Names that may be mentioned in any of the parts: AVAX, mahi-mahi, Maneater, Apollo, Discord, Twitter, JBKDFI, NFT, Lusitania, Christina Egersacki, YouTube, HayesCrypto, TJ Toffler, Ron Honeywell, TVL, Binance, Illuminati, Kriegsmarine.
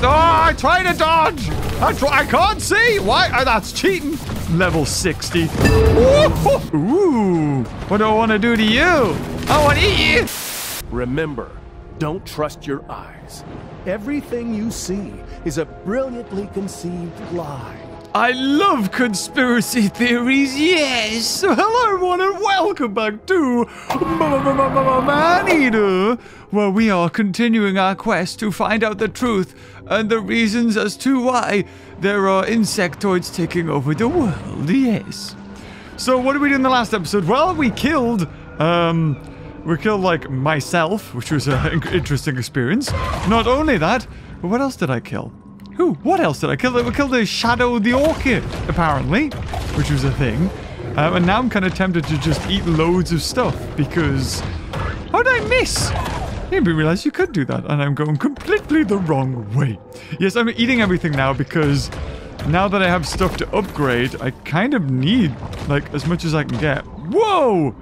Oh, I try to dodge. I can't see. Why? Oh, that's cheating. Level 60. Ooh. What do I want to do to you? I want to eat you. Remember, don't trust your eyes. Everything you see is a brilliantly conceived lie. I love conspiracy theories, yes! Hello everyone and welcome back to Maneater, where we are continuing our quest to find out the truth and the reasons as to why there are insectoids taking over the world, yes. So what did we do in the last episode? Well, we killed, like, myself, which was an interesting experience. Not only that, but what else did I kill? Ooh, what else did I kill? I killed the Shadow the Orchid, apparently, which was a thing. And now I'm kind of tempted to just eat loads of stuff because... How did I miss? I didn't realize you could do that. And I'm going completely the wrong way. Yes, I'm eating everything now because now that I have stuff to upgrade, I kind of need, like, as much as I can get. Whoa!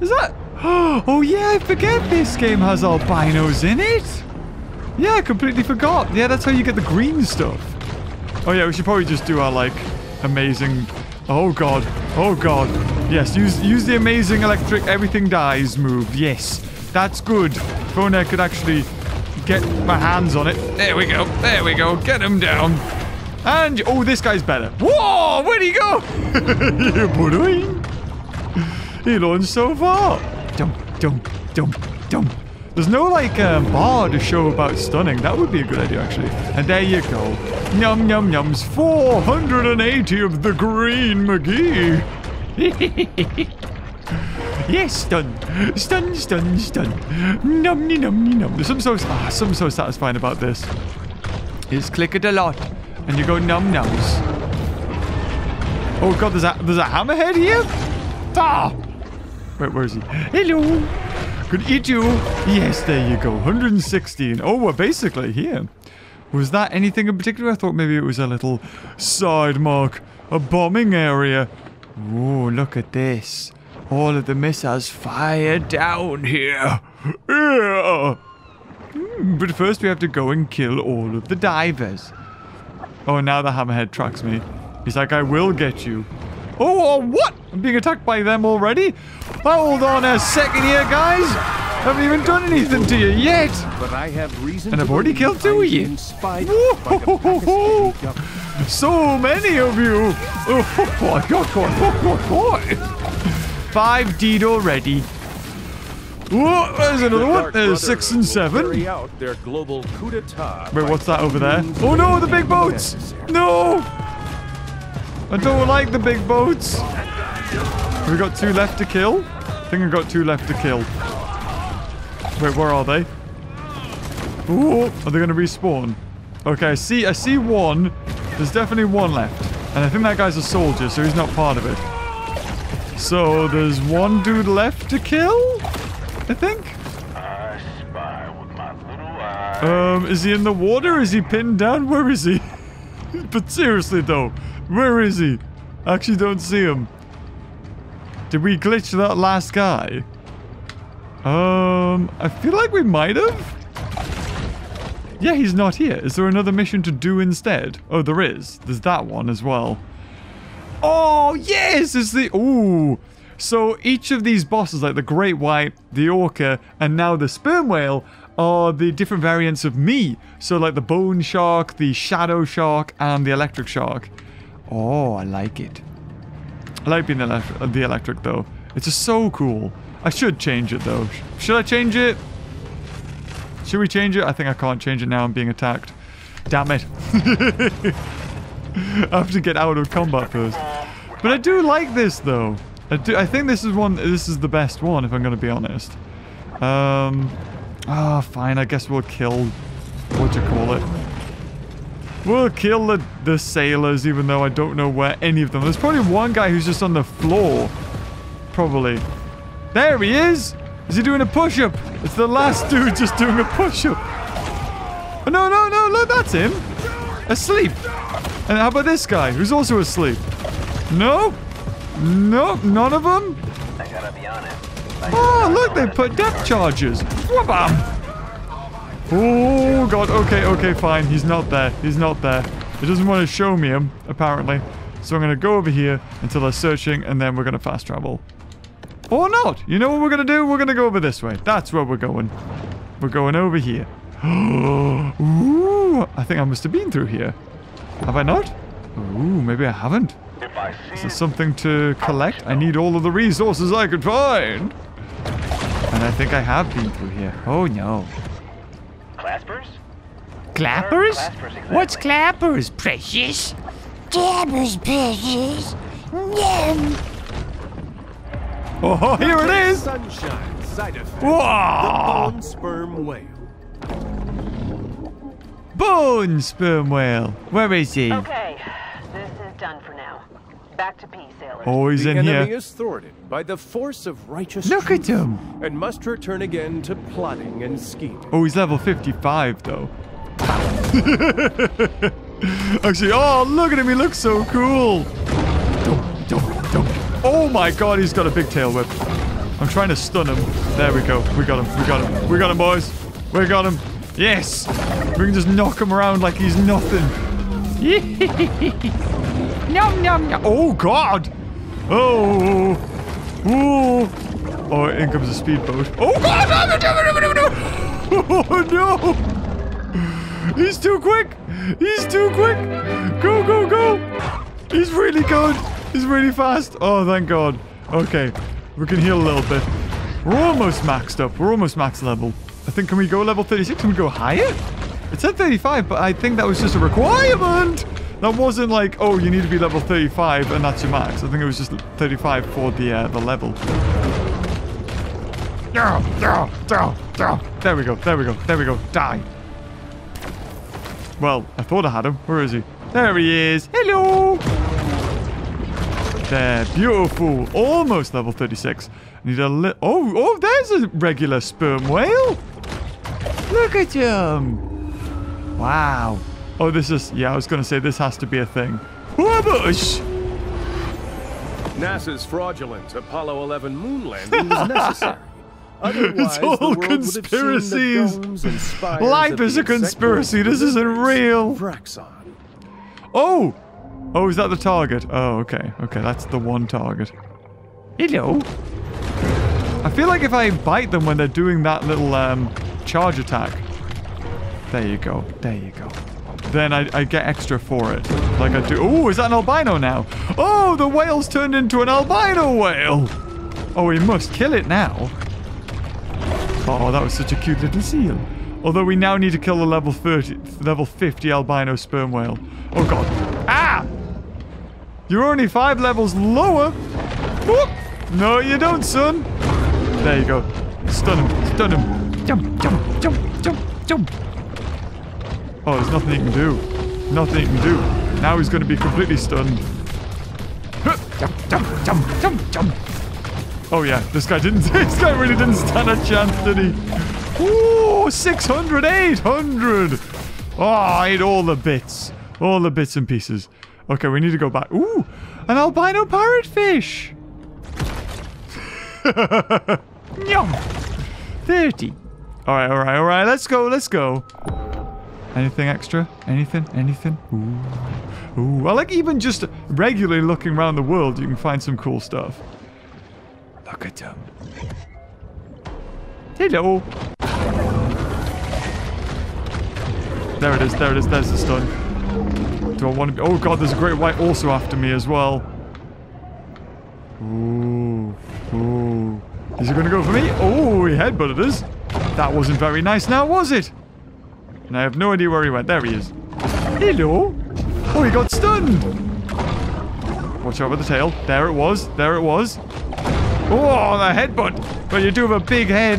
Is that... Oh, yeah, I forget this game has albinos in it. Yeah, I completely forgot. Yeah, that's how you get the green stuff. Oh, yeah, we should probably just do our, like, amazing... Oh, God. Oh, God. Yes, use the amazing electric everything dies move. Yes, that's good. If only I could actually get my hands on it. There we go. There we go. Get him down. And... Oh, this guy's better. Whoa! Where'd he go? He launched so far. Dump. There's no, like, bar to show about stunning. That would be a good idea, actually. And there you go. Yum, yum, yums. 480 of the green McGee. Yes, stun. Stun. Num. There's something so satisfying about this. Is click it a lot. And you go num-nums. Oh, God, there's a hammerhead here? Ah! Wait, where is he? Hello. Could eat you. Yes, there you go. 116. Oh, we're basically here. Was that anything in particular? I thought maybe it was a little side mark. A bombing area. Oh, look at this. All of the missiles fire down here. Yeah. But first we have to go and kill all of the divers. Oh, now the hammerhead tracks me. He's like, I will get you. Oh, what? I'm being attacked by them already? Hold on a second here, guys. I haven't even done anything to you yet. But I have reason and I've already killed two of you. So many of you. Oh, I got caught. Five deed already. Whoa, there's another one. There's 6 and 7. Wait, what's that over there? Oh, no, the big boats. No. I don't like the big boats. Have we got 2 left to kill? I think I've got 2 left to kill. Wait, where are they? Ooh, are they going to respawn? Okay, I see one. There's definitely one left. And I think that guy's a soldier, so he's not part of it. So there's one dude left to kill? I think? I spy with my little eye. Is he in the water? Is he pinned down? Where is he? But seriously, though. Where is he? I actually don't see him. Did we glitch that last guy? I feel like we might have. Yeah, he's not here. Is there another mission to do instead? Oh, there is. There's that one as well. Oh, yes! It's the... Ooh! So each of these bosses, like the Great White, the Orca, and now the Sperm Whale... are the different variants of me. So, like, the Bone Shark, the Shadow Shark, and the Electric Shark. Oh, I like it. I like being the Electric, though. It's just so cool. I should change it, though. Should I change it? Should we change it? I think I can't change it now. I'm being attacked. Damn it. I have to get out of combat first. But I do like this, though. I think this is the best one, if I'm going to be honest. Ah, oh, fine. I guess we'll kill... We'll kill the sailors, even though I don't know where any of them... There's probably one guy who's just on the floor. Probably. There he is! Is he doing a push-up? It's the last dude just doing a push-up. Oh, no. Look, that's him. Asleep. And how about this guy, who's also asleep? No? Nope, none of them? I gotta be honest. Oh, look, they put depth charges. Whoop-bam. Oh, God. Okay, okay, fine. He's not there. He's not there. It doesn't want to show me him, apparently. So I'm going to go over here until they're searching, and then we're going to fast travel. Or not. You know what we're going to do? We're going to go over this way. That's where we're going. We're going over here. Ooh, I think I must have been through here. Have I not? Ooh, maybe I haven't. Is there something to collect? I need all of the resources I could find. And I think I have been through here. Oh, no. Claspers? Clappers? Exactly. What's clappers, precious? Clappers, precious. Yum. Oh, here it is! Sunshine, side effect. Whoa! The bone sperm whale. Bone sperm whale. Where is he? Okay, this is done for now. Back to peace, sailors. Oh, he's in here. The enemy is thwarted by the force of righteous truth. Look at him! And must return again to plotting and scheming. Oh, he's level 55, though. Actually, oh, look at him. He looks so cool. Oh my God, he's got a big tail whip. I'm trying to stun him. There we go. We got him. We got him. We got him, boys. We got him. Yes. We can just knock him around like he's nothing. Nom, nom, nom. Oh God. Oh. Ooh. Oh, in comes a speedboat. Oh God. Oh no. He's too quick. He's too quick. Go, go, go. He's really good. He's really fast. Oh, thank God. Okay. We can heal a little bit. We're almost maxed up. We're almost max level. I think, can we go level 36? Can we go higher? It said 35, but I think that was just a requirement. That wasn't like, oh, you need to be level 35 and that's your max. I think it was just 35 for the level. There we go. There we go. There we go. Die. Well, I thought I had him. Where is he? There he is. Hello. There, beautiful. Almost level 36. Need a little. Oh, oh, there's a regular sperm whale. Look at him. Wow. Oh, this is. Yeah, I was going to say this has to be a thing. Whoosh! NASA's fraudulent Apollo 11 moon landing was necessary. Otherwise, it's all conspiracies. Life is a conspiracy. This isn't real. Fraxon. Oh. Oh, is that the target? Oh, okay. Okay, that's the one target. Hello. I feel like if I bite them when they're doing that little charge attack. There you go. There you go. Then I get extra for it. Like I do. Oh, is that an albino now? Oh, the whale's turned into an albino whale. Oh, we must kill it now. Oh, that was such a cute little seal. Although we now need to kill the level 30, level 50 albino sperm whale. Oh, God. Ah! You're only 5 levels lower. Whoop. No, you don't, son. There you go. Stun him. Stun him. Jump, jump, jump, jump, jump. Oh, there's nothing he can do. Nothing he can do. Now he's going to be completely stunned. Jump, jump, jump, jump, jump. Oh, yeah. This guy really didn't stand a chance, did he? Ooh, 600, 800. Oh, I ate all the bits. All the bits and pieces. Okay, we need to go back. Ooh, an albino parrotfish. 30. All right, all right, all right. Let's go, let's go. Anything extra? Anything? Anything? Ooh. Ooh. I like even just regularly looking around the world, you can find some cool stuff. Look at them. Hello. There it is, there it is. There's the stun. Do I want to be? Oh God, there's a great white also after me as well. Ooh, ooh. Is he gonna go for me? Oh, he headbutted us. That wasn't very nice now, was it? And I have no idea where he went. There he is. Hello. Oh, he got stunned. Watch out with the tail. There it was. There it was. Oh, the headbutt. But you do have a big head.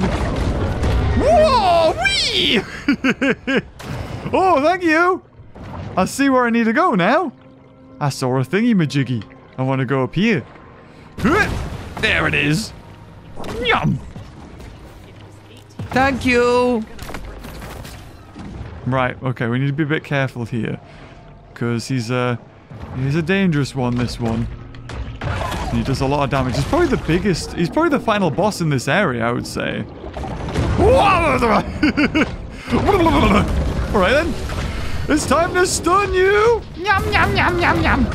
Whoa, wee! Oh, thank you. I see where I need to go now. I saw a thingy-majiggy. I want to go up here. There it is. Yum. Thank you. Right, okay, we need to be a bit careful here. Because he's a dangerous one, this one. And he does a lot of damage. He's probably the biggest. He's probably the final boss in this area, I would say. Alright then. It's time to stun you! Yum, yum, yum, yum, yum.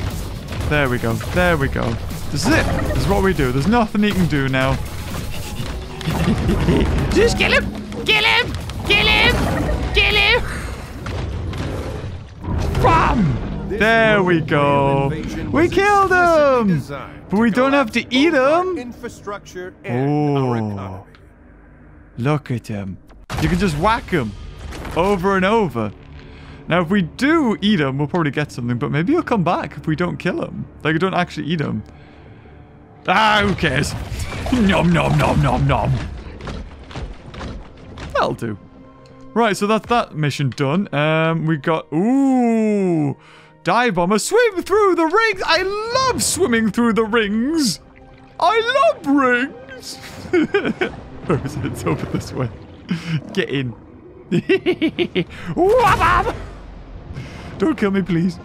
There we go. There we go. This is it. This is what we do. There's nothing he can do now. Just kill him! Kill him! Kill him! Kill him! Bam! There we go. We killed him! But we don't have to eat him! Oh. Look at him. You can just whack him. Over and over. Now, if we do eat him, we'll probably get something. But maybe he'll come back if we don't kill him. Like, we don't actually eat him. Ah, who cares? Nom, nom, nom, nom, nom. That'll do. Right, so that's that mission done. We got... Ooh! Dive bomber. Swim through the rings! I love swimming through the rings! I love rings! Where is it? It's over this way. Get in. Don't kill me, please.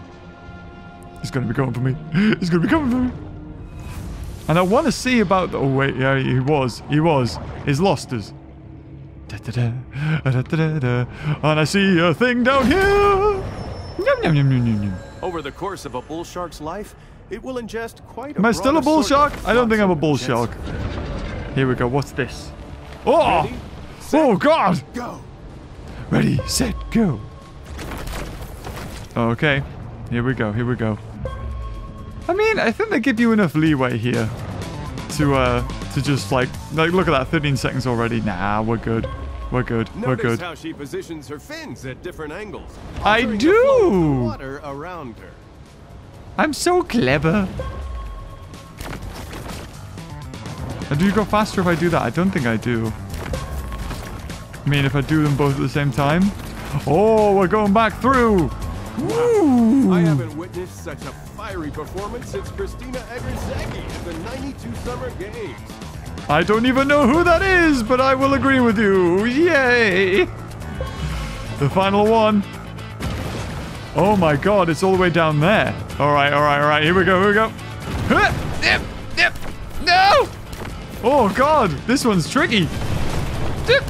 He's going to be coming for me. He's going to be coming for me. And I want to see about the... Oh, wait. Yeah, he was. He was. He's lost us. Da, da, da, da, da, da. And I see a thing down here. Yum, yum, yum, yum, yum, yum. Over the course of a bull shark's life, it will ingest quite a... Am I still a bull shark? I don't think I'm a bull shark. Here we go. What's this? Oh! Ready, set, oh, God! Go! Ready, set, go. Okay. Here we go. Here we go. I mean, I think they give you enough leeway here to just like look at that, 13 seconds already. Nah, we're good. We're good. We're good. Notice how she positions her fins at different angles. I do. Water around her. I'm so clever. And do you go faster if I do that? I don't think I do. I mean, if I do them both at the same time. Oh, we're going back through. Woo. I haven't witnessed such a fiery performance since Christina Egersacki at the '92 Summer Games. I don't even know who that is, but I will agree with you. Yay! The final one. Oh my God, it's all the way down there. All right, all right, all right. Here we go, here we go. Dip, dip. No! Oh God, this one's tricky. Dip.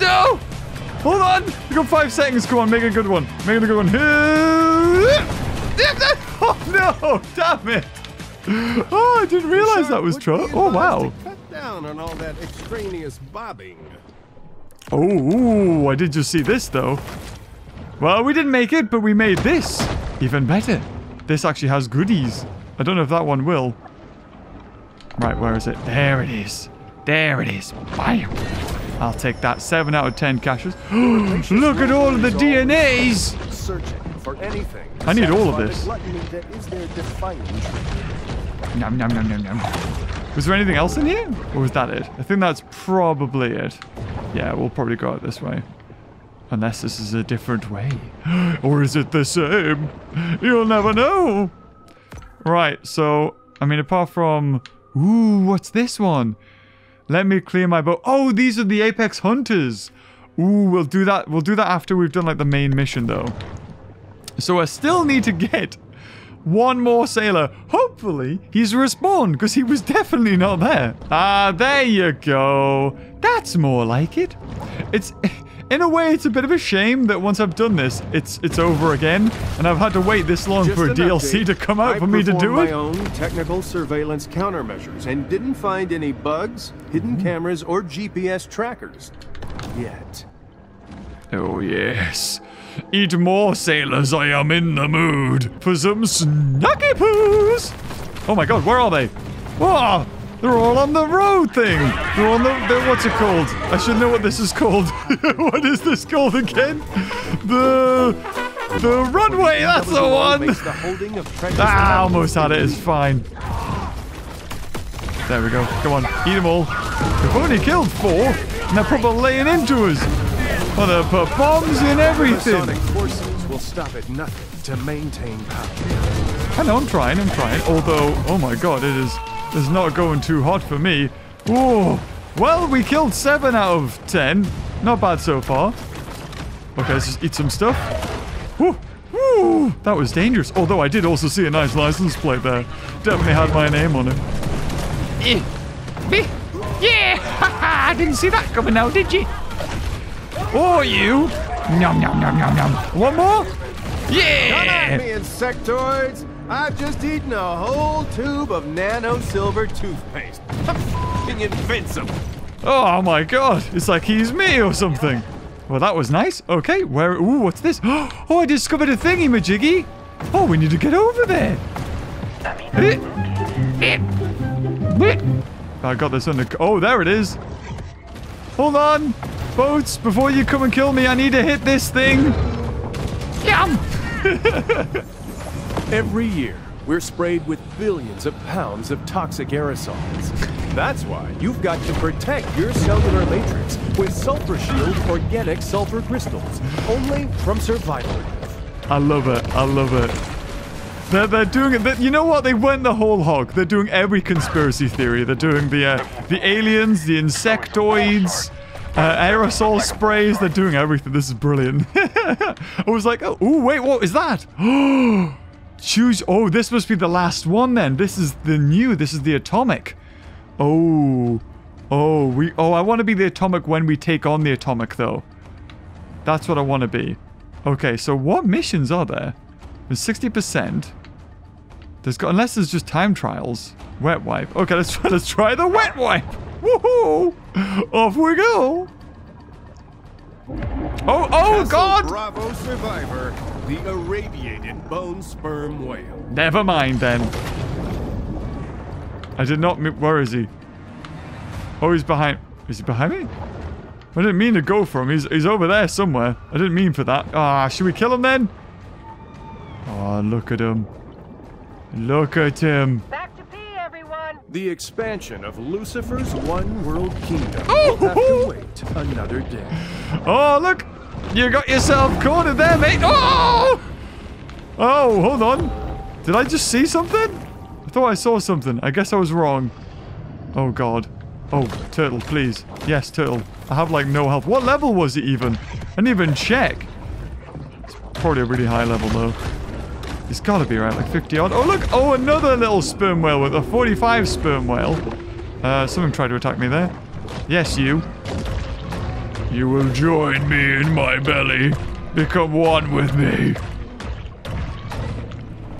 No! Hold on! We've got 5 seconds. Come on, make a good one. Make it a good one. Oh, no! Damn it! Oh, I didn't realize that was trouble. Oh, wow. Cut down on all that extraneous bobbing. Oh, I did just see this, though. Well, we didn't make it, but we made this. Even better. This actually has goodies. I don't know if that one will. Right, where is it? There it is. There it is. Bam! I'll take that. 7 out of 10 caches. Look at all of the DNAs! For anything, I need all of this. Nom, nom, nom, nom, nom. Was there anything else in here? Or was that it? I think that's probably it. Yeah, we'll probably go out this way. Unless this is a different way. Or is it the same? You'll never know. Right, so, I mean, apart from... Ooh, what's this one? Let me clear my boat. Oh, these are the Apex Hunters. Ooh, we'll do that. We'll do that after we've done, like, the main mission, though. So I still need to get one more sailor. Hopefully, he's respawned, because he was definitely not there. Ah, there you go. That's more like it. It's... In a way, it's a bit of a shame that once I've done this, it's over again, and I've had to wait this long for a DLC to come out for me to do it. I performed my own technical surveillance countermeasures and didn't find any bugs, hidden cameras, or GPS trackers yet. Oh yes, eat more sailors. I am in the mood for some snacky poos. Oh my God, where are they? Oh, they're all on the road thing. They're on the... what's it called? I should know what this is called. What is this called again? The runway. That's the one. I almost had it. It's fine. There we go. Come on. Eat them all. We've only killed 4. And they're probably laying into us. Oh, they put bombs in everything. Sonic forces will stop at nothing to maintain power. I know. I'm trying. I'm trying. Although, oh my God, it is... It's not going too hot for me. Whoa. Well, we killed 7 out of 10. Not bad so far. Okay, let's just eat some stuff. Woo. Woo. That was dangerous. Although I did also see a nice license plate there. Definitely had my name on it. Me? Yeah. I didn't see that coming now, did you? Or you. Nom, nom, nom, nom, nom. One more? Yeah! Come at me, insectoids! I've just eaten a whole tube of nano silver toothpaste. I'm f***ing invincible. Oh my god, it's like he's me or something. Well, that was nice. Okay, where... Ooh, what's this? Oh, I discovered a thingy, Majiggy. Oh, we need to get over there. I got this under... Oh, there it is. Hold on. Boats, before you come and kill me, I need to hit this thing. Yum! Every year, we're sprayed with billions of pounds of toxic aerosols. That's why you've got to protect your cellular matrix with Sulfur Shield organic sulfur crystals, only from Survival. I love it. I love it. They're doing it. You know what? They went the whole hog. They're doing every conspiracy theory. They're doing the aliens, the insectoids... aerosol sprays, they're doing everything. This is brilliant. I was like, oh, ooh, wait, what is that? Oh, choose. Oh, this must be the last one then. This is the new. This is the atomic. Oh, oh, we. Oh, I want to be the atomic when we take on the atomic, though. That's what I want to be. Okay, so what missions are there? There's 60%. There's got, unless there's just time trials. Wet wipe. Okay, let's try the wet wipe. Woohoo! Off we go! Oh, oh, God! Bravo survivor, the irradiated bone sperm whale. Never mind then. I did not. Where is he? Oh, he's behind. Is he behind me? I didn't mean to go for him. He's over there somewhere. I didn't mean for that. Ah, should we kill him then? Oh, look at him. Look at him. The expansion of Lucifer's one world kingdom. Oh, we'll have to wait another day. Oh, look! You got yourself cornered there, mate. Oh! Oh, hold on. Did I just see something? I thought I saw something. I guess I was wrong. Oh, God. Oh, turtle, please. Yes, turtle. I have, like, no health. What level was it even? I didn't even check. It's probably a really high level, though. It's got to be right, like 50 odd. Oh, look. Oh, another little sperm whale with a 45 sperm whale. Someone tried to attack me there. Yes, you. You will join me in my belly. Become one with me.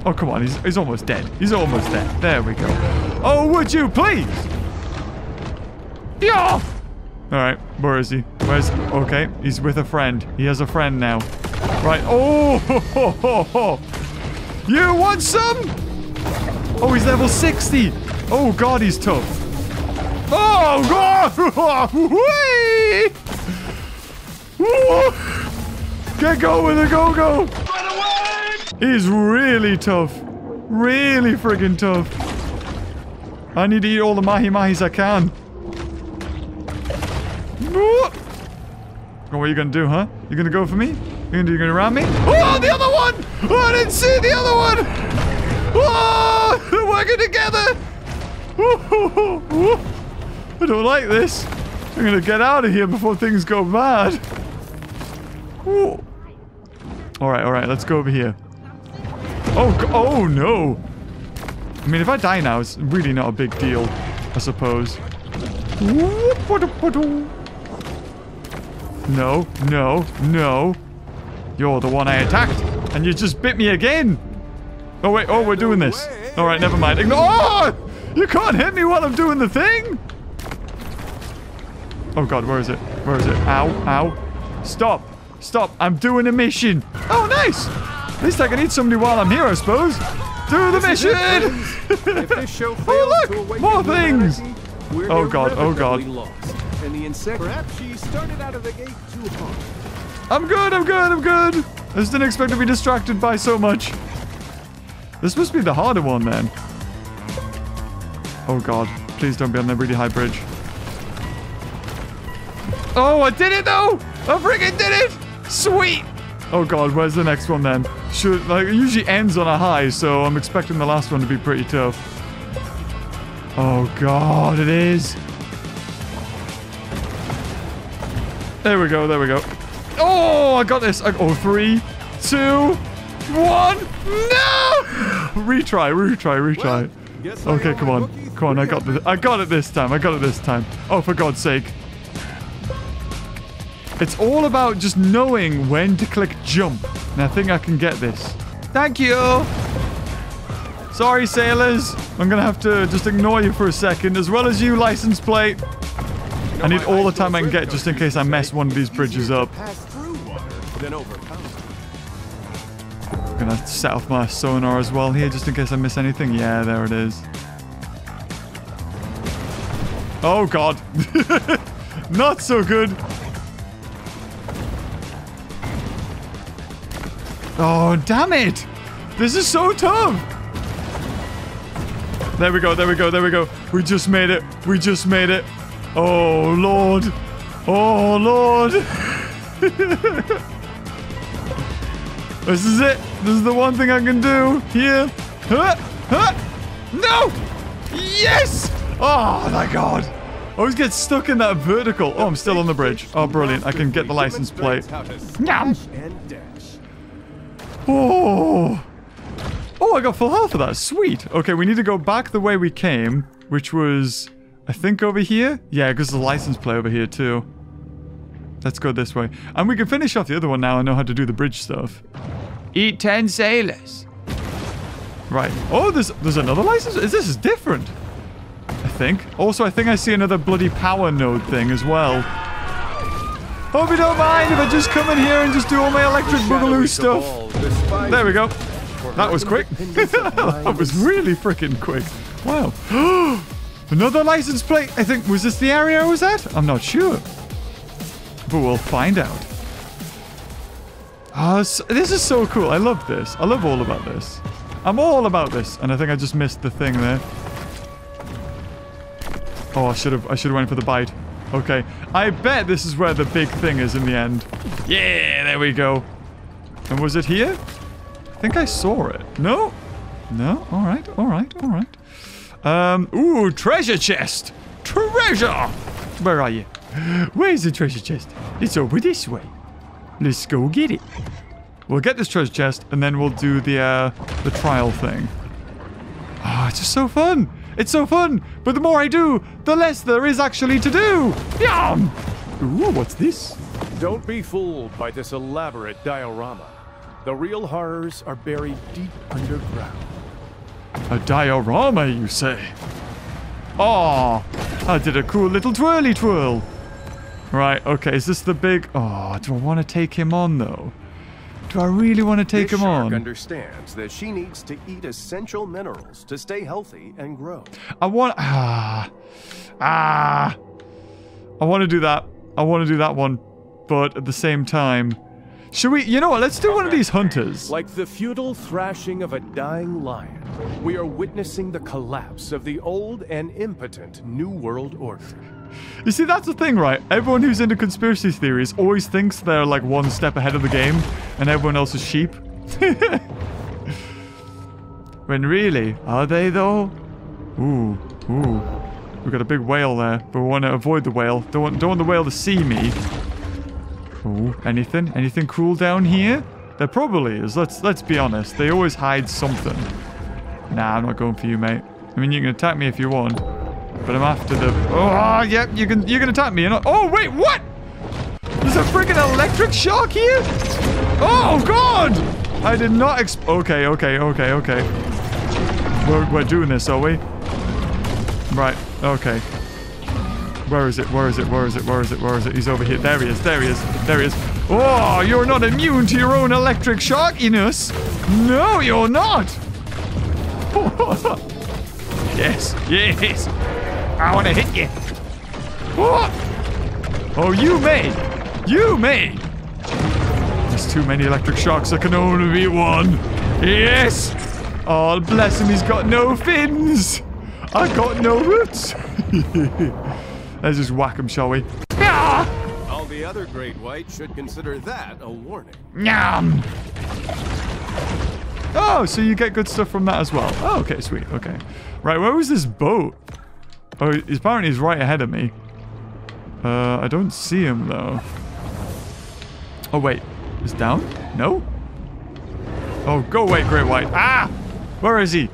Oh, come on. He's almost dead. He's almost dead. There we go. Oh, would you please? Yeah. All right. Where is he? Where's... Okay. He's with a friend. He has a friend now. Right. Oh, ho, ho, ho. You want some? Oh, he's level 60. Oh, God, he's tough. Oh, God. Get going with the go-go. He's really tough. Really friggin' tough. I need to eat all the mahi-mahis I can. Oh, what are you going to do, huh? You going to go for me? You're going around me? Oh, the other one! Oh, I didn't see the other one! Oh, they're working together! Oh, I don't like this. I'm going to get out of here before things go mad. Oh. All right, let's go over here. Oh, oh no! I mean, if I die now, it's really not a big deal, I suppose. No, no, no. You're the one I attacked, and you just bit me again. Oh, wait. Oh, we're doing this. All right, never mind. Oh, you can't hit me while I'm doing the thing. Oh, God, where is it? Where is it? Ow, ow. Stop. Stop. I'm doing a mission. Oh, nice. At least I can eat somebody while I'm here, I suppose. Do the mission. Oh, look. More things. Oh, God. Oh, God. Perhaps she started out of the gate too hard. I'm good, I'm good, I'm good. I just didn't expect to be distracted by so much. This must be the harder one, then. Oh, God. Please don't be on the really high bridge. Oh, I did it, though! I freaking did it! Sweet! Oh, God, where's the next one, then? Should, like, it usually ends on a high, so I'm expecting the last one to be pretty tough. Oh, God, it is. There we go, there we go. Oh, I got this. Oh, 3, 2, 1. No! Retry. Well, okay, come on. Come on, I got this. I got it this time. Oh, for God's sake. It's all about just knowing when to click jump. And I think I can get this. Thank you. Sorry, sailors. I'm going to have to just ignore you for a second, as well as you, license plate. I need all the time I can get just in case I mess one of these bridges up. I'm going to set off my sonar as well here just in case I miss anything. Yeah, there it is. Oh, God. Not so good. Oh, damn it. This is so tough. There we go. There we go. There we go. We just made it. We just made it. Oh, Lord. Oh, Lord. This is it. This is the one thing I can do here. Huh? Huh? No. Yes. Oh, my God. I always get stuck in that vertical. Oh, I'm still on the bridge. Oh, brilliant. I can get the license plate. Yum. Oh. Oh, I got full health for that. Sweet. Okay, we need to go back the way we came, which was, I think, over here. Yeah, because the license plate over here, too. Let's go this way. And we can finish off the other one now. I know how to do the bridge stuff. Eat 10 sailors. Right. Oh, there's another license. This is different. Also, I think I see another bloody power node thing as well. Hope you don't mind if I just come in here and just do all my electric boogaloo stuff. There we go. That was quick. That was really freaking quick. Wow. Another license plate. I think, was this the area I was at? I'm not sure. But we'll find out. This is so cool. I love this. I love all about this. I'm all about this. And I think I just missed the thing there. Oh, I should have went for the bite. Okay. I bet this is where the big thing is in the end. Yeah, there we go. And was it here? I think I saw it. No? No? Alright, alright, alright. Ooh, treasure chest! Treasure! Where are you? Where's the treasure chest? It's over this way. Let's go get it. We'll get this treasure chest, and then we'll do the trial thing. Ah, oh, it's just so fun! It's so fun, but the more I do, the less there is actually to do. Yum! Ooh, what's this? Don't be fooled by this elaborate diorama. The real horrors are buried deep underground. A diorama, you say? Oh, I did a cool little twirly twirl. Right, okay, is this the big... Oh, do I want to take him on, though? Do I really want to take him on? This shark understands that she needs to eat essential minerals to stay healthy and grow. I want to do that. I want to do that one, but at the same time, should we? You know what? Let's do one of these hunters. Like the futile thrashing of a dying lion, we are witnessing the collapse of the old and impotent New World Order. You see, that's the thing, right? Everyone who's into conspiracy theories always thinks they're like one step ahead of the game and everyone else is sheep. When really, are they though? Ooh, ooh. We got a big whale there, but we want to avoid the whale. Don't want the whale to see me. Ooh, anything? Anything cool down here? There probably is. Let's be honest. They always hide something. Nah, I'm not going for you, mate. I mean, you can attack me if you want. But I'm after the... Oh, yep, yeah, you can attack me. You're not... Oh, wait, what? There's a freaking electric shark here? Oh, God! I did not Okay, okay, okay, okay. We're doing this, are we? Right, okay. Where is it? Where is it? Where is it? Where is it? Where is it? He's over here. There he is. There he is. There he is. Oh, you're not immune to your own electric sharkiness. No, you're not. Yes, yes. I want to hit you. Oh, oh, you may. You may. There's too many electric sharks. There can only be one. Yes. Oh, bless him. He's got no fins. I got no roots. Let's just whack him, shall we? All the other great whites should consider that a warning. Yum. Oh, so you get good stuff from that as well. Oh, okay, sweet. Okay. Right, where was this boat? Oh, apparently he's right ahead of me. I don't see him, though. Oh, wait. Is down? No? Oh, go away, Great White. Ah! Where is he?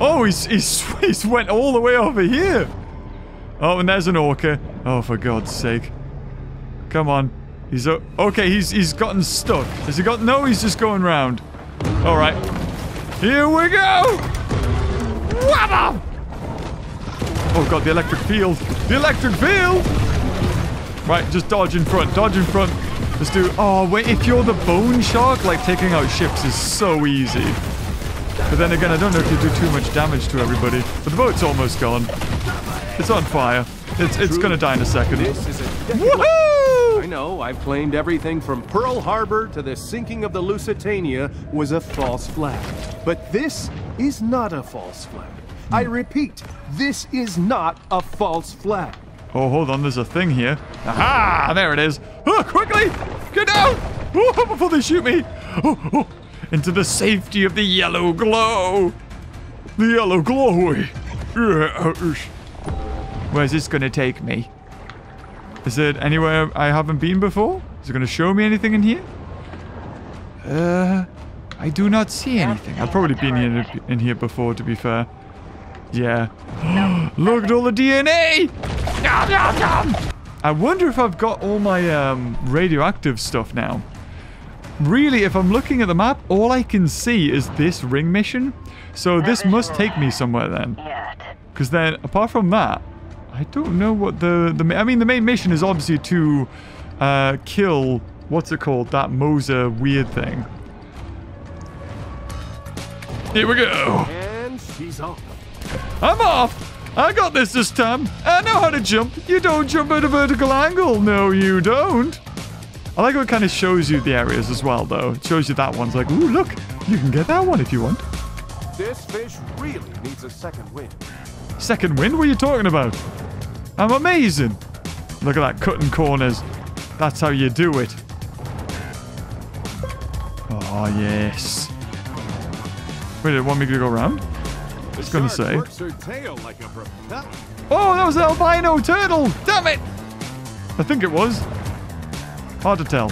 Oh, he's went all the way over here. Oh, and there's an orca. Oh, for God's sake. Come on. He's okay. He's gotten stuck. Has he got? No, he's just going round. All right. Here we go. Wham! Oh god, the electric field. The electric field. Right, just dodge in front. Dodge in front. Let's do. Oh wait, if you're the bone shark, like taking out ships is so easy. But then again, I don't know if you do too much damage to everybody. But the boat's almost gone. It's on fire. It's gonna die in a second. Woohoo! I know, I've claimed everything from Pearl Harbor to the sinking of the Lusitania was a false flag. But this is not a false flag. I repeat, this is not a false flag. Oh, hold on, there's a thing here. Aha! There it is. Oh, quickly! Get down! Oh, before they shoot me! Oh, oh, into the safety of the yellow glow! The yellow glowy! Where's this gonna take me? Is it anywhere I haven't been before? Is it going to show me anything in here? I do not see anything. I've probably been in here before, to be fair. Yeah. Look at all the DNA! Nom, nom, nom! I wonder if I've got all my radioactive stuff now. Really, if I'm looking at the map, all I can see is this ring mission. So this must take me somewhere then. Because then, apart from that, I don't know what the main mission is obviously to kill, what's it called, that Moser weird thing. Here we go. And she's off. I'm off. I got this time. I know how to jump. You don't jump at a vertical angle. No, you don't. I like how it kind of shows you the areas as well, though. It shows you that one's like, ooh, look, you can get that one if you want. This fish really needs a second wind. Second wind? What are you talking about? I'm amazing. Look at that, cutting corners. That's how you do it. Oh, yes. Wait, did it want me to go around? I was going to say. Oh, that was an albino turtle. Damn it. I think it was. Hard to tell.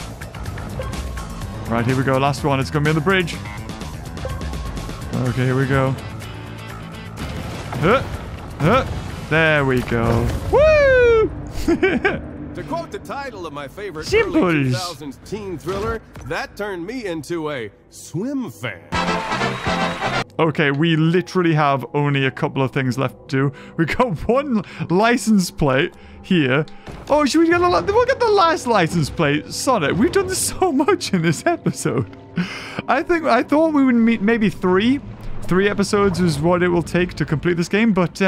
Right, here we go. Last one. It's going to be on the bridge. Okay, here we go. There we go. Woo! To quote the title of my favorite early 2000s teen thriller, that turned me into a swim fan. Okay, we literally have only a couple of things left to do. We got one license plate here. Oh, should we get a we'll get the last license plate? Sonic, we've done so much in this episode. I thought we would meet maybe three. Three episodes is what it will take to complete this game, but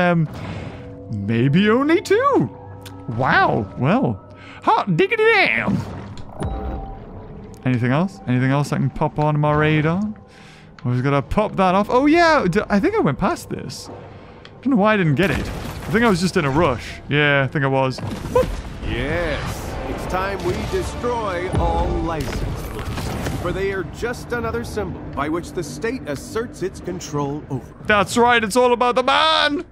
maybe only two. Wow. Well, hot diggity damn. Anything else? Anything else I can pop on my radar? I was gonna pop that off. Oh yeah, I think I went past this. I don't know why I didn't get it. I think I was just in a rush. Yeah, I think I was. Whoop. Yes, it's time we destroy all license plates. For they are just another symbol by which the state asserts its control over. That's right, it's all about the man!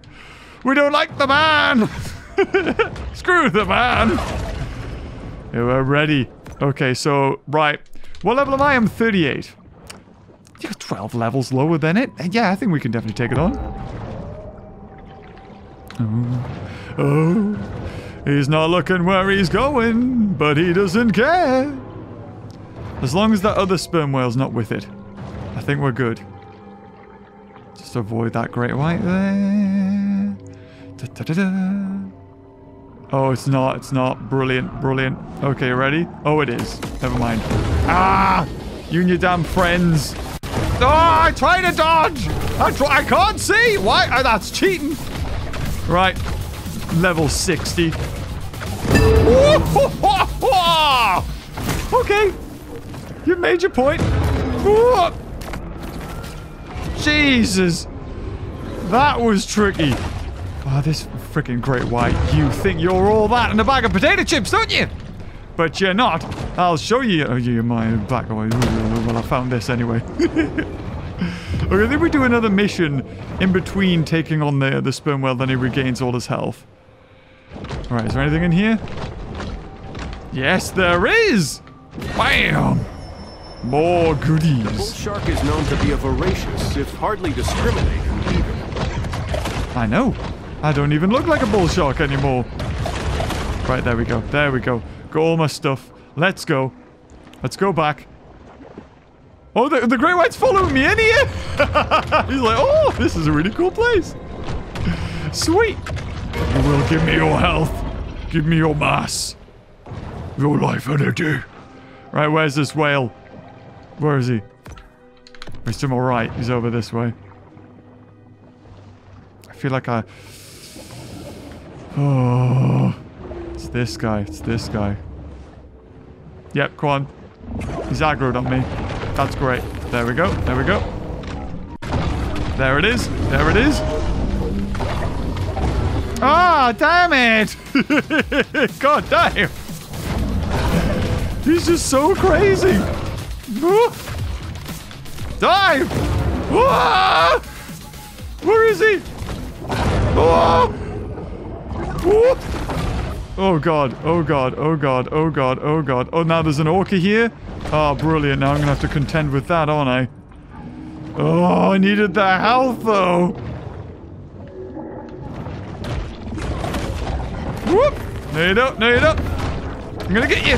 We don't like the man! Screw the man! Yeah, we're ready. Okay, so, right. What level am I? I'm 38. You're 12 levels lower than it. Yeah, I think we can definitely take it on. Oh. Oh. He's not looking where he's going, but he doesn't care. As long as that other sperm whale's not with it, I think we're good. Just avoid that great white there. Da, da, da, da. Oh, it's not. It's not. Brilliant. Brilliant. Okay, ready? Oh, it is. Never mind. Ah! You and your damn friends. Oh, I tried to dodge! I can't see! Why? Oh, that's cheating! Right. Level 60. Okay. You made your point. Whoa. Jesus. That was tricky. Oh, this freaking great white. You think you're all that in a bag of potato chips, don't you? But you're not. I'll show you. Oh, you're my back away. Well, I found this anyway. Okay, then we do another mission in between taking on the sperm whale, then he regains all his health. All right, is there anything in here? Yes, there is. Bam. More goodies. The bull shark is known to be a voracious, if hardly discriminating either. I know. I don't even look like a bull shark anymore. Right, there we go. There we go. Got all my stuff. Let's go. Let's go back. Oh, the great white's following me in here! He's like, oh, this is a really cool place. Sweet. You will give me your health. Give me your mass. Your life energy. Right, where's this whale? Where is he? He's to my right. He's over this way. I feel like I... Oh, it's this guy. It's this guy. Yep, go on. He's aggroed on me. That's great. There we go. There we go. There it is. There it is. Ah, oh, damn it. God damn. He's just so crazy. Dive. Whoa! Where is he? Oh! Whoop. Oh god, oh god, oh god, oh god, oh god. Oh, now there's an orca here? Oh, brilliant. Now I'm gonna have to contend with that, aren't I? Oh, I needed that health, though. Whoop! No, you don't, no, you don't. I'm gonna get you.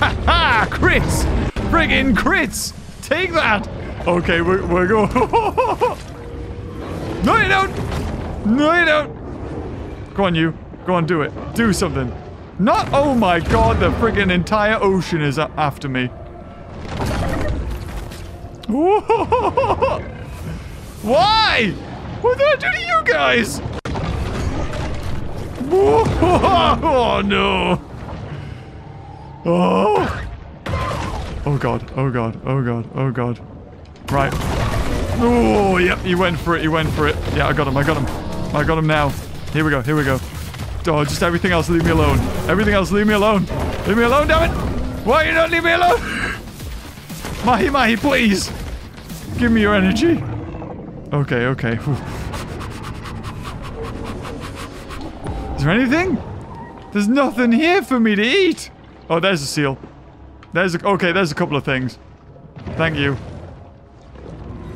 Ha ha! Crits! Friggin' crits! Take that! Okay, we're going. No, you don't! No, you don't! Go on, you. Go on, do it. Do something. Not- Oh my god, the friggin' entire ocean is after me. Why? What did I do to you guys? Oh no. Oh. Oh god, oh god, oh god, oh god. Right. Oh, yep, he went for it, he went for it. Yeah, I got him, I got him. I got him now. Here we go, here we go. Oh, just everything else, leave me alone. Everything else, leave me alone. Leave me alone, damn it! Why you don't leave me alone? Mahi Mahi, please! Give me your energy. Okay, okay. Is there anything? There's nothing here for me to eat! Oh, there's a seal. There's a... Okay, there's a couple of things. Thank you.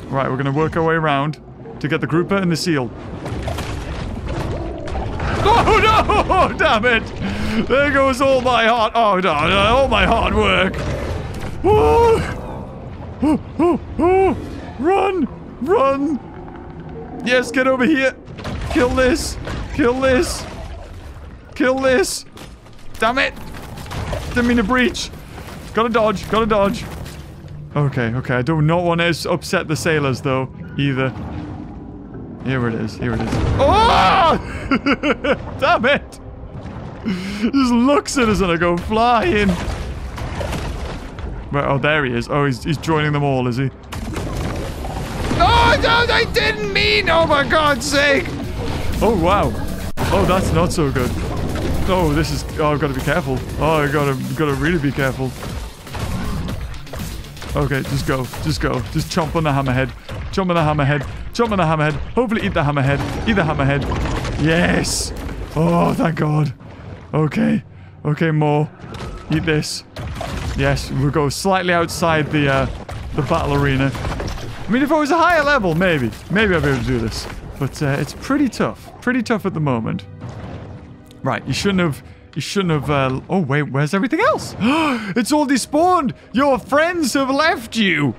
Right, we're gonna work our way around to get the grouper and the seal. Oh no! Oh, damn it! There goes all my heart. Oh no! All my hard work. Oh. Oh, oh, oh. Run! Run! Yes, get over here. Kill this. Kill this. Kill this. Damn it! Didn't mean to breach. Gotta dodge. Gotta dodge. Okay, okay. I do not want to upset the sailors though either. Here it is, here it is. Oh! Damn it! Just looks at us and I go flying. Where, oh, there he is. Oh, he's joining them all, is he? Oh, no, I didn't mean! Oh, my God's sake! Oh, wow. Oh, that's not so good. Oh, this is... Oh, I've got to be careful. Oh, I've got to really be careful. Okay, just go. Just go. Just chomp on the hammerhead. Chomp on the hammerhead. Jump on the hammerhead. Hopefully eat the hammerhead. Eat the hammerhead. Yes. Oh, thank God. Okay. Okay, more. Eat this. Yes, we'll go slightly outside the battle arena. I mean, if it was a higher level, maybe. Maybe I'll be able to do this. But it's pretty tough. Pretty tough at the moment. Right, you shouldn't have... You shouldn't have... oh, wait, where's everything else? It's all despawned. Your friends have left you.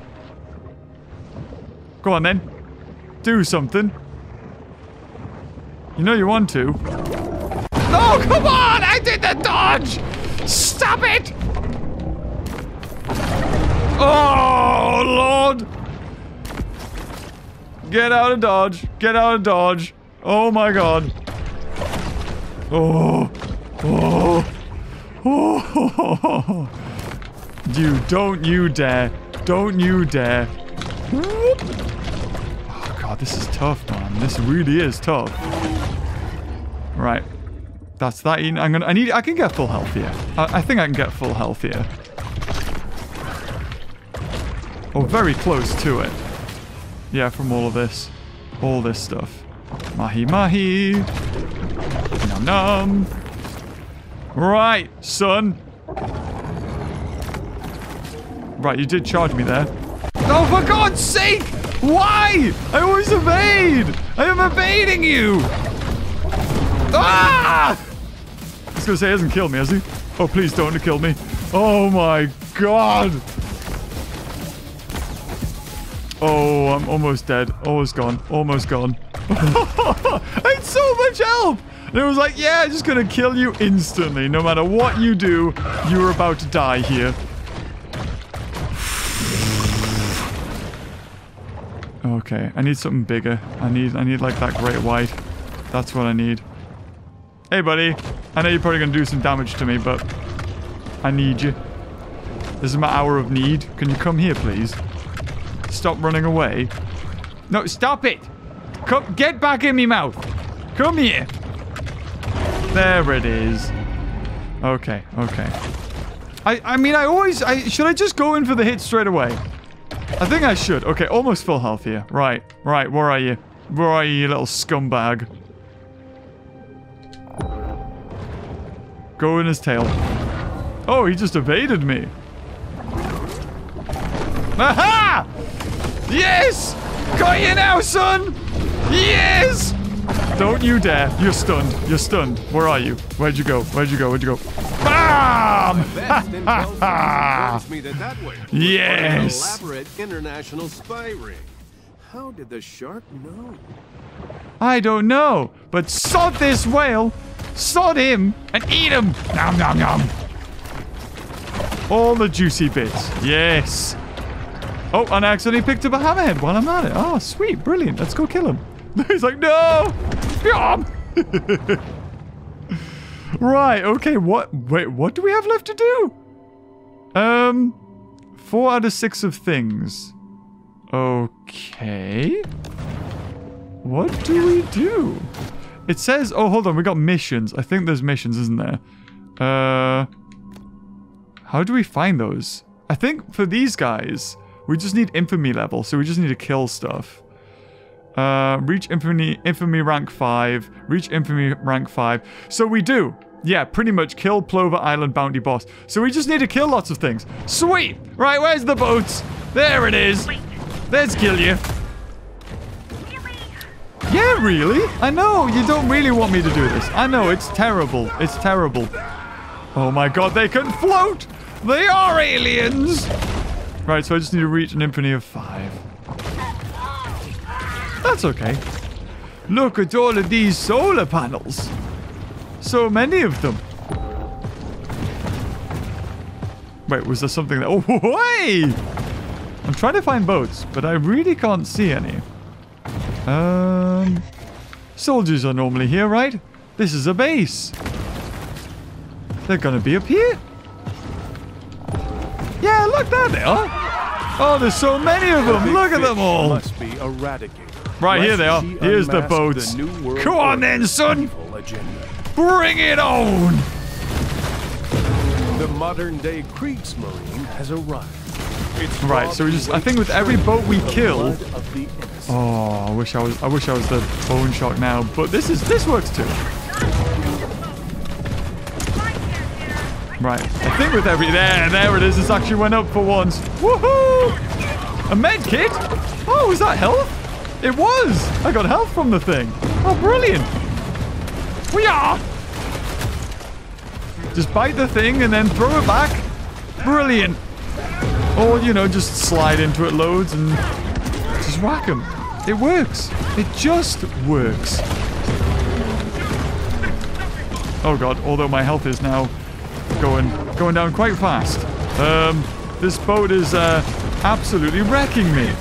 Go on, then. Do something. You know you want to. No, come on! I did the dodge! Stop it! Oh, Lord! Get out of dodge. Get out of dodge. Oh, my God. Oh. Oh. Oh. You don't you dare. Don't you dare. Whoop. God, this is tough, man. This really is tough. Right. That's that. I'm gonna... I can get full health here. I think I can get full health here. Oh, very close to it. Yeah, from all of this. All this stuff. Mahi Mahi. Nom nom. Right, son. Right, you did charge me there. Oh, for God's sake! Why? I always evade! I am evading you! Ah! I was gonna say he hasn't killed me, has he? Oh, please don't kill me. Oh my god! Oh, I'm almost dead. Almost gone. Almost gone. It's so much help! And it was like, yeah, just gonna kill you instantly. No matter what you do, you're about to die here. Okay, I need something bigger. I need like that great white. That's what I need. Hey, buddy. I know you're probably gonna do some damage to me, but I need you. This is my hour of need. Can you come here, please? Stop running away. No, stop it. Come, get back in me mouth. Come here. There it is. Okay, okay. I mean, should I just go in for the hit straight away? I think I should. Okay, almost full health here. Right, right, where are you? Where are you, you little scumbag? Go in his tail. Oh, he just evaded me. Aha! Yes! Got you now, son! Yes! Don't you dare. You're stunned. You're stunned. Where are you? Where'd you go? Where'd you go? Where'd you go? BAM! Yes! How did the shark know? I don't know, but sod this whale, sod him, and eat him! Nom nom nom! All the juicy bits. Yes! Oh, and I accidentally picked up a hammerhead while I'm at it. Oh, sweet. Brilliant. Let's go kill him. He's like, no! Right, okay, what? Wait, what do we have left to do? 4 out of 6 of things. Okay. What do we do? It says, oh, hold on, we got missions. I think there's missions, isn't there? How do we find those? I think for these guys, we just need infamy level, so we just need to kill stuff. Reach infamy rank 5. Reach infamy rank 5. So we do. Yeah, pretty much kill Plover Island bounty boss. So we just need to kill lots of things. Sweet! Right, where's the boats? There it is. Let's kill you. Really? Yeah, really? I know. You don't really want me to do this. I know. It's terrible. It's terrible. Oh my god, they can float! They are aliens! Right, so I just need to reach an infamy of 5. That's okay. Look at all of these solar panels. So many of them. Wait, was there something there? Oh, hey! I'm trying to find boats, but I really can't see any. Soldiers are normally here, right? This is a base. They're gonna be up here. Yeah, look, there they are. Oh, there's so many of them. Look at them all. Must be eradicated. Right, here they are. Here's the boats. Come on then, son. Bring it on. The modern-day Kriegsmarine has arrived. Right, so we just... I think with every boat we kill... Oh, I wish I was the bone shark now. But this works too. Right, I think with every... There it is. This actually went up for once. Woohoo! A med kit? Oh, is that health? It was! I got health from the thing. Oh, brilliant! We are! Just bite the thing and then throw it back. Brilliant! Or, you know, just slide into it loads and just whack them. It works. It just works. Oh god, although my health is now going down quite fast. This boat is absolutely wrecking me.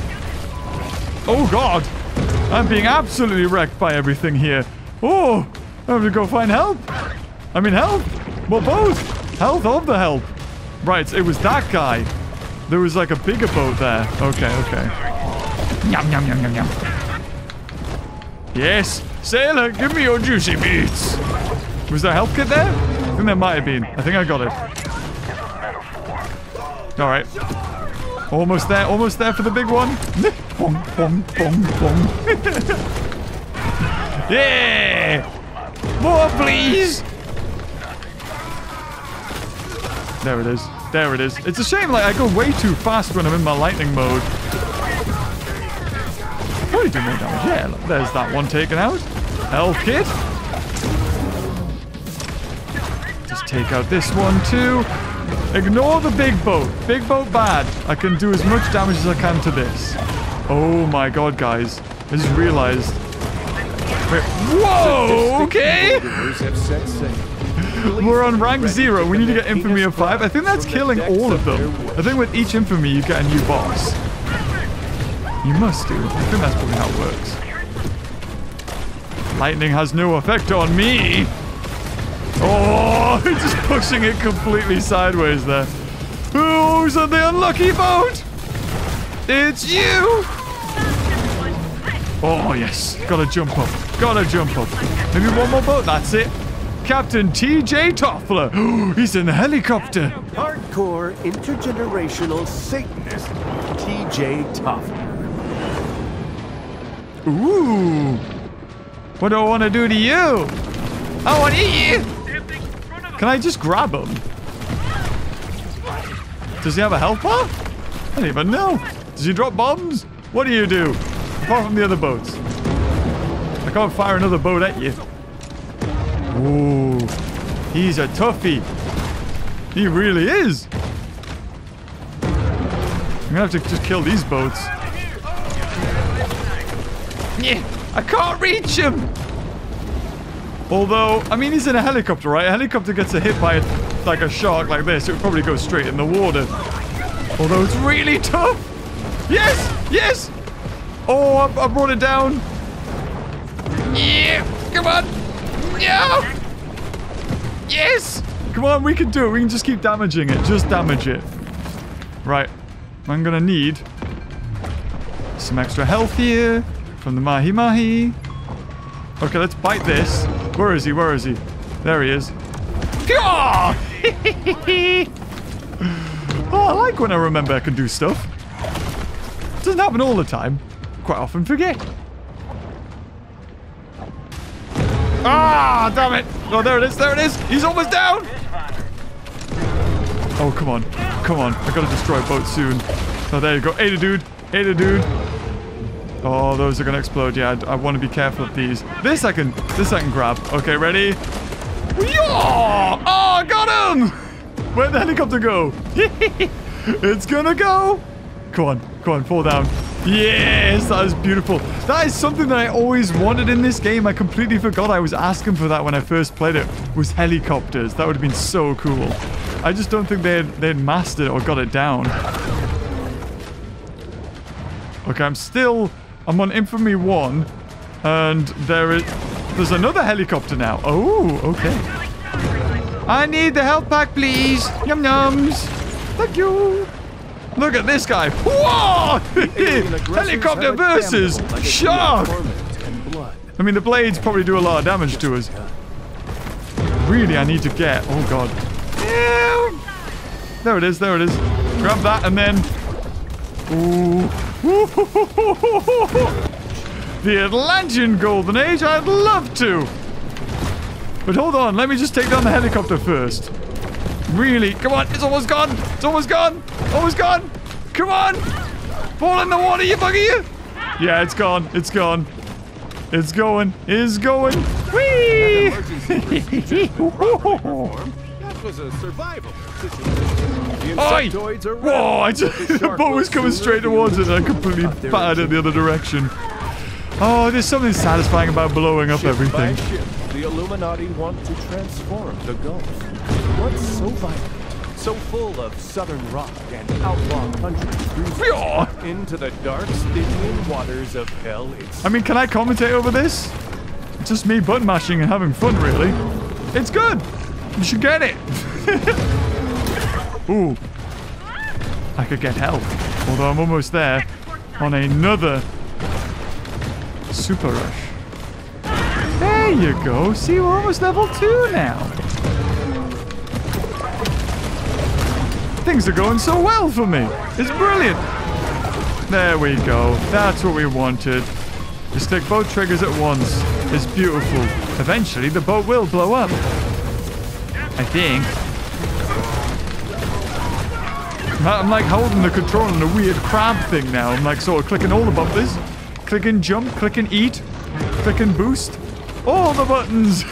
Oh god! I'm being absolutely wrecked by everything here. Oh! I have to go find help! I mean help! Well, both! Health of the help! Right, it was that guy. There was like a bigger boat there. Okay, okay. Yum, yum, yum, yum, yum. Yes! Sailor, give me your juicy meats! Was there a help kit there? I think there might have been. I think I got it. Alright. Almost there for the big one. Bom, bom, bom, bom. Yeah! More, please! There it is. There it is. It's a shame, like, I go way too fast when I'm in my lightning mode. Probably do more damage. Yeah, look, there's that one taken out. Health kit. Just take out this one, too. Ignore the big boat. Big boat bad. I can do as much damage as I can to this. Oh my god, guys. I just realized. Wait. Whoa! Okay! We're on rank 0. We need to get infamy of 5. I think that's killing all of them. I think with each infamy, you get a new boss. You must do. I think that's probably how it works. Lightning has no effect on me. Oh, just pushing it completely sideways there. Who's on the unlucky boat? It's you. Oh, yes. Gotta jump up. Gotta jump up. Maybe one more boat. That's it. Captain TJ Toffler. He's in the helicopter. Hardcore intergenerational Satanist TJ Toffler. Ooh. What do I want to do to you? I want to eat you. Can I just grab him? Does he have a helper? I don't even know. Does he drop bombs? What do you do? Apart from the other boats. I can't fire another boat at you. Ooh. He's a toughie. He really is. I'm going to have to just kill these boats. I can't reach him. Although, I mean, he's in a helicopter, right? A helicopter gets a hit by, like, a shark like this. It would probably go straight in the water. Although it's really tough. Yes! Yes! Oh, I brought it down. Yeah! Come on! Yeah! Yes! Come on, we can do it. We can just keep damaging it. Just damage it. Right. I'm going to need some extra health here from the mahi-mahi. Okay, let's bite this. Where is he? Where is he? There he is. Oh! Oh, I like when I remember I can do stuff. It doesn't happen all the time. Quite often forget. Ah, damn it. Oh, there it is. There it is. He's almost down. Oh, come on. Come on. I gotta destroy a boat soon. Oh, there you go. Ada dude. Ada dude. Oh, those are going to explode. Yeah, I want to be careful of these. This I can grab. Okay, ready? Yeah! Oh, got him! Where'd the helicopter go? It's going to go. Come on. Come on, fall down. Yes, that is beautiful. That is something that I always wanted in this game. I completely forgot I was asking for that when I first played it, was helicopters. That would have been so cool. I just don't think they'd mastered it or got it down. Okay, I'm on Infamy 1, and there's another helicopter now. Oh, okay. I need the health pack, please. Yum yums. Thank you. Look at this guy. Whoa! Helicopter versus shark. I mean, the blades probably do a lot of damage to us. Really, I need to get. Oh god. Ew. There it is. There it is. Grab that, and then. Ooh. The Atlantean Golden Age, I'd love to. But hold on, let me just take down the helicopter first. Really, come on, it's almost gone. It's almost gone. Almost gone. Come on. Fall in the water, you bugger you. Yeah, it's gone. It's gone. It's going. It's going. Whee! That was a survival system. Oi! Whoa, the boat was coming straight towards it and I completely batted in the other direction. Oh, there's something satisfying about blowing up everything. The Illuminati want to transform the Gulf. Once so violent, so full of southern rock and outlaw country, into the dark, Stygian waters of hell. I mean, can I commentate over this? It's just me button mashing and having fun, really. It's good. You should get it. Ooh, I could get help, although I'm almost there on another super rush. There you go. See, we're almost level 2 now. Things are going so well for me. It's brilliant. There we go. That's what we wanted. You stick both triggers at once. It's beautiful. Eventually, the boat will blow up. I think. I'm like holding the control on a weird crab thing now. I'm like sort of clicking all the bumpers. Clicking jump, clicking eat, clicking boost. All the buttons.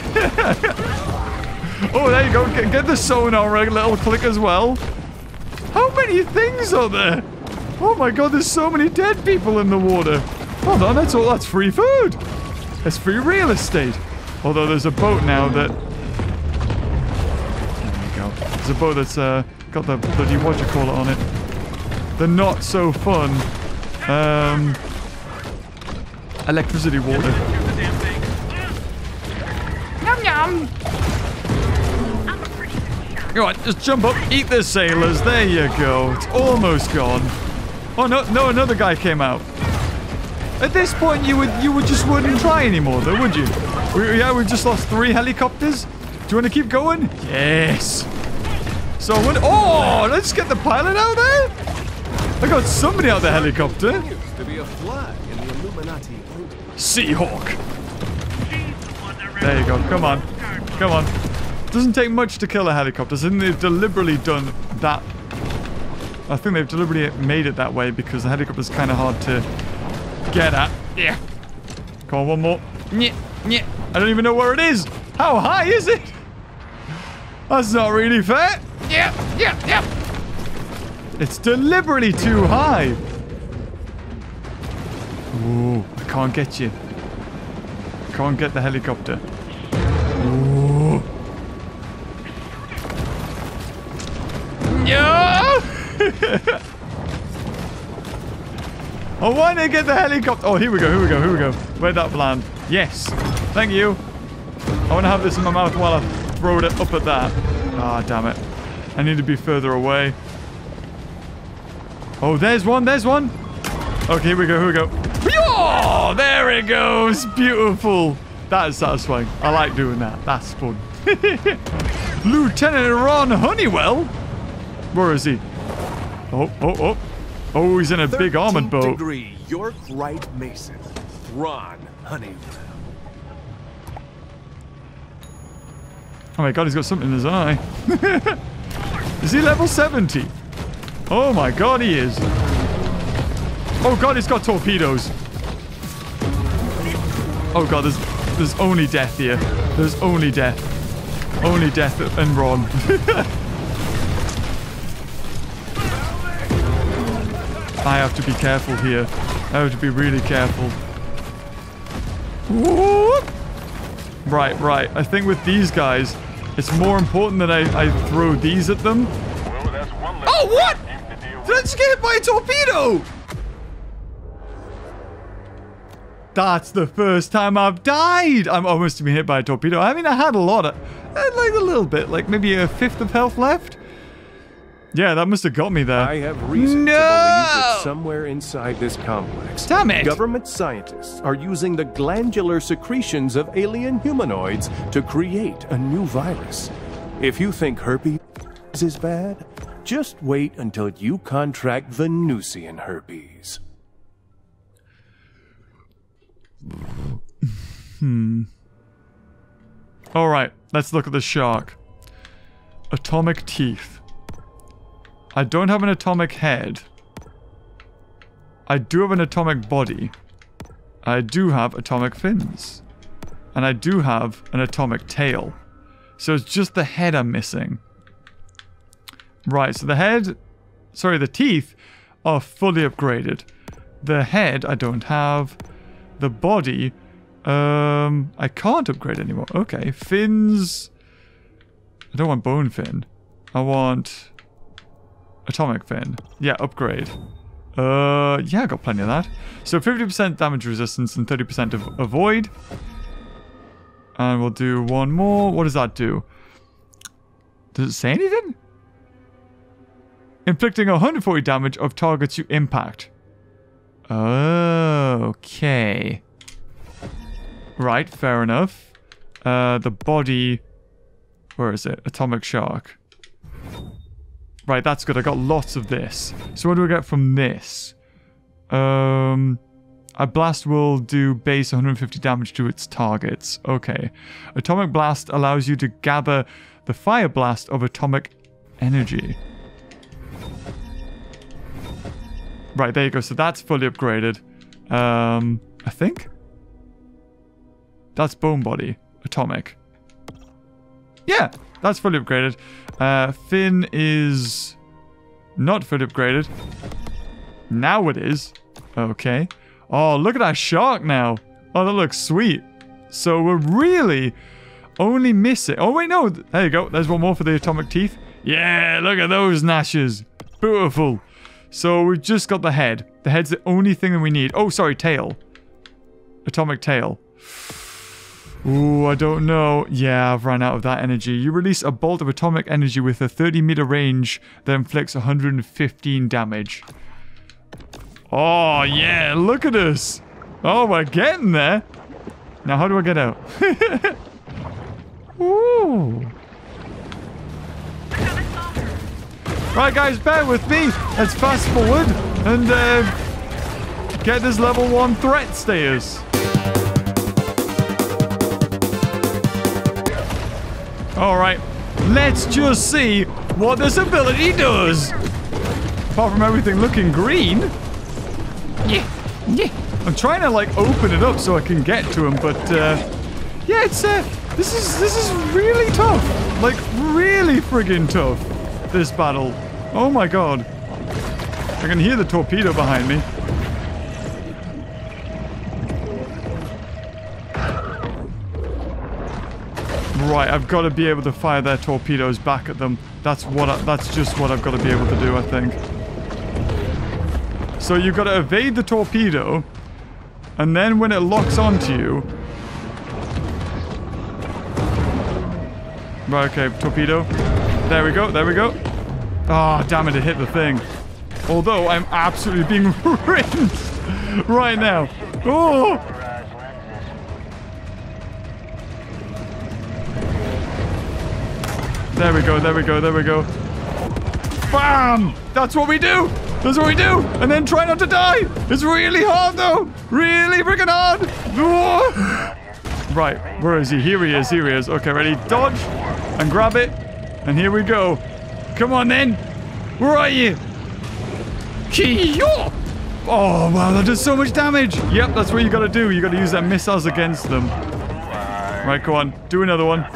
Oh, there you go. Get the sonar little click as well. How many things are there? Oh my god, there's so many dead people in the water. Hold on, that's all. That's free food. That's free real estate. Although there's a boat now that... There we go. There's a boat that's got the bloody whatchamacallit on it. The not so fun. Electricity water. Yum yum! Go on, just jump up, eat the sailors. There you go. It's almost gone. Oh no, no, another guy came out. At this point, you would just wouldn't try anymore, though, would you? We've just lost 3 helicopters. Do you want to keep going? Yes. So oh, let's get the pilot out there. I got somebody out the helicopter. Seahawk. There you go. Come on. Come on. Doesn't take much to kill a helicopter. And they've deliberately done that. I think they've deliberately made it that way because the helicopter's kind of hard to get at. Yeah. Come on, one more. Yeah. Yeah. I don't even know where it is. How high is it? That's not really fair. Yeah. Yeah. Yeah. It's deliberately too high. Ooh, I can't get you. Can't get the helicopter. Ooh. No! I want to get the helicopter. Oh, here we go, here we go, here we go. Where'd that land? Yes. Thank you. I want to have this in my mouth while I throw it up at that. Ah, oh, damn it. I need to be further away. Oh, there's one, there's one. Okay, here we go, here we go. Oh, there it goes. Beautiful. That is satisfying. I like doing that. That's fun. Lieutenant Ron Honeywell. Where is he? Oh, oh, oh. Oh, he's in a big armored boat. 13th degree York Wright Mason. Ron Honeywell. Oh my god, he's got something in his eye. Is he level 70? Oh my god, he is. Oh god, he's got torpedoes. Oh god, there's only death here. There's only death. Only death and Ron. I have to be careful here. I have to be really careful. Whoop. Right, right. I think with these guys, it's more important that I throw these at them. Oh, what? Did I just get hit by a torpedo? That's the first time I've died. I'm almost to be hit by a torpedo. I mean, I had a lot of, like a little bit, like maybe a 1/5 of health left. Yeah, that must have got me there. I have reason to believe that somewhere inside this complex, damn it, government scientists are using the glandular secretions of alien humanoids to create a new virus. If you think herpes is bad, just wait until you contract Venusian herpes. All right, let's look at the shark. Atomic teeth. I don't have an atomic head. I do have an atomic body. I do have atomic fins. And I do have an atomic tail. So it's just the head I'm missing. Right, so the head... Sorry, the teeth are fully upgraded. The head I don't have. The body... I can't upgrade anymore. Okay, fins... I don't want bone fin. I want... atomic fin. Yeah, upgrade. Yeah, I got plenty of that. So 50% damage resistance and 30% of avoid. And we'll do one more. What does that do? Does it say anything? Inflicting 140 damage of targets you impact. Okay. Right, fair enough. The body... Where is it? Atomic shark. Right, that's good. I got lots of this. So what do I get from this? A blast will do base 150 damage to its targets. Okay. Atomic blast allows you to gather the fire blast of atomic energy. Right, there you go. So that's fully upgraded. I think? That's bone body. Atomic. Yeah. That's fully upgraded. Finn is not fully upgraded. Now it is. Okay. Oh, look at that shark now. Oh, that looks sweet. So we're really only missing... Oh, wait, no. There you go. There's one more for the atomic teeth. Yeah, look at those gnashes. Beautiful. So we've just got the head. The head's the only thing that we need. Oh, sorry, tail. Atomic tail. Ooh, I don't know. Yeah, I've run out of that energy. You release a bolt of atomic energy with a 30-meter range that inflicts 115 damage. Oh, yeah, look at us. Oh, we're getting there. Now, how do I get out? Ooh. Right, guys, bear with me. Let's fast forward and get this level 1 threat stairs. Alright, let's just see what this ability does. Apart from everything looking green. Yeah, yeah. I'm trying to, like, open it up so I can get to him, but, yeah, it's, this is really tough. Like, really friggin' tough, this battle. Oh my god. I can hear the torpedo behind me. Right, I've got to be able to fire their torpedoes back at them. That's what that's just what I've got to be able to do, I think. So you've got to evade the torpedo, and then when it locks onto you... Right, okay, torpedo. There we go, there we go. Ah, damn it, it hit the thing. Although, I'm absolutely being rinsed right now. Oh! There we go, there we go, there we go. Bam! That's what we do! That's what we do! And then try not to die! It's really hard, though! Really freaking hard! Whoa. Right, where is he? Here he is, here he is. Okay, ready? Dodge and grab it. And here we go. Come on, then! Where are you? Kee-yaw! Oh, wow, that does so much damage! Yep, that's what you gotta do. You gotta use their missiles against them. Right, go on. Do another one.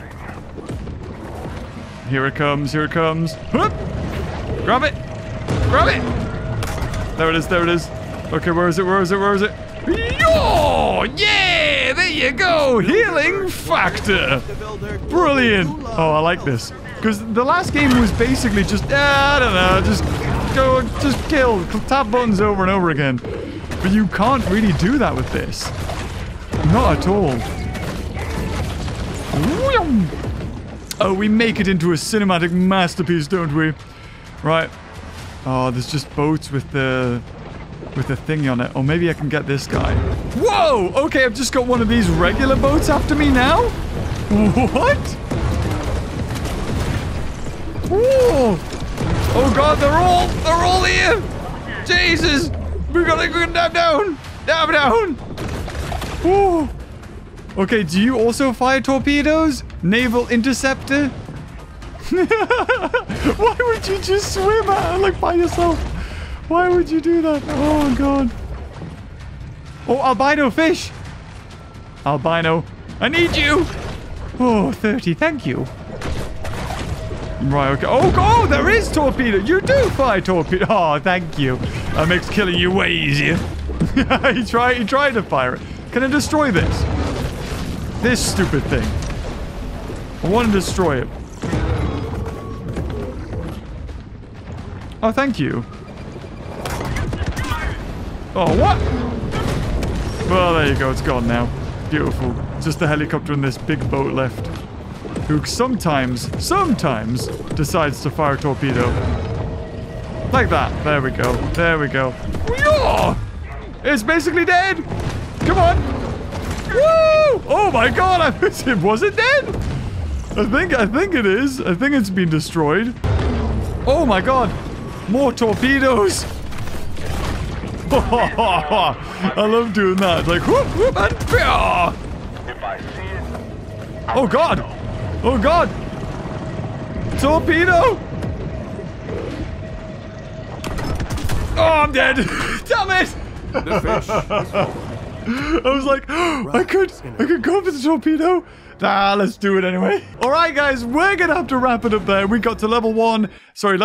Here it comes, here it comes. Hup! Grab it! Grab it! There it is, there it is. Okay, where is it, where is it, where is it? Yo! Yeah! There you go! Healing factor! Brilliant! Oh, I like this. Because the last game was basically just, I don't know, just go, just kill. Tap buttons over and over again. But you can't really do that with this. Not at all. Oh, we make it into a cinematic masterpiece, don't we? Right. Oh, there's just boats with the thingy on it. Or maybe I can get this guy. Whoa! Okay, I've just got one of these regular boats after me now? What? Whoa! Oh god, they're all here! Jesus! We gotta go down! Down, down! Whoa! Okay, do you also fire torpedoes? Naval interceptor? Why would you just swim out, like, by yourself? Why would you do that? Oh, God. Oh, albino fish. Albino. I need you. Oh, 30. Thank you. Right, okay. Oh, oh, there is torpedo. You do fire torpedo. Oh, thank you. That makes killing you way easier. He tried to fire it. Can I destroy this? This stupid thing. I want to destroy it. Oh, thank you. Oh, what? Well, there you go. It's gone now. Beautiful. Just the helicopter and this big boat left. Who sometimes decides to fire a torpedo. Like that. There we go. There we go. It's basically dead. Come on. Woo! Oh my god, was it dead? I think it is. I think it's been destroyed. Oh my god. More torpedoes. I love doing that. Like, whoop, whoop, and pew! Oh god. Oh god. Torpedo. Oh, I'm dead. Damn it. The fish. I was like, oh, I could go for the torpedo. Nah, let's do it anyway. All right, guys, we're going to have to wrap it up there. We got to level one and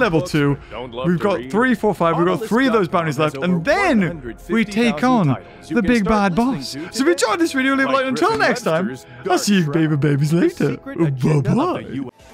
level two. We've got 3, 4, 5. We've got 3 of those bounties left. And then we take on the big bad boss. So if you enjoyed this video, leave a like. Until next time, I'll see you baby babies later. Bye-bye.